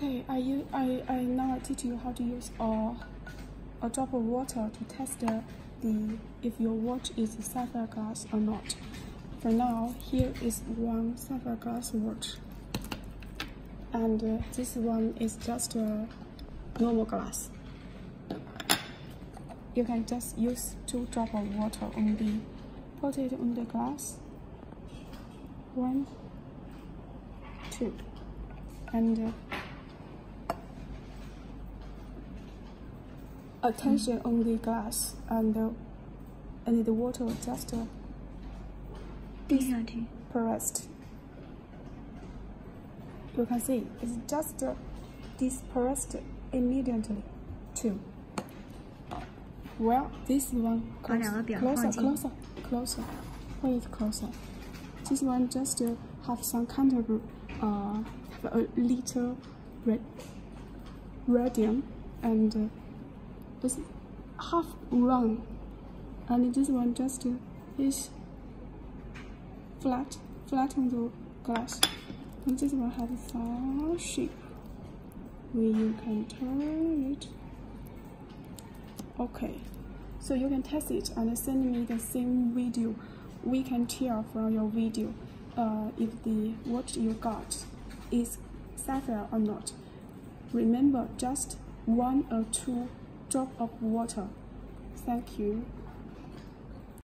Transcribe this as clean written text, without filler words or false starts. Okay, I now teach you how to use a drop of water to test if your watch is sapphire glass or not. For now, here is one sapphire glass watch, and this one is just a normal glass. You can just use 2 drops of water only. Put it on the glass. 1, 2, and attention on the glass, and the water just dispersed. You can see it's just dispersed immediately too. Well, this one closer. Put it closer. This one just have some kind of a little radium, and it's half round, and this one just is flat on the glass, and this one has some shape where you can turn it. Okay, so you can test it and send me the same video. We can tell from your video if the watch you got is sapphire or not. Remember, just 1 or 2 drops of water. Thank you.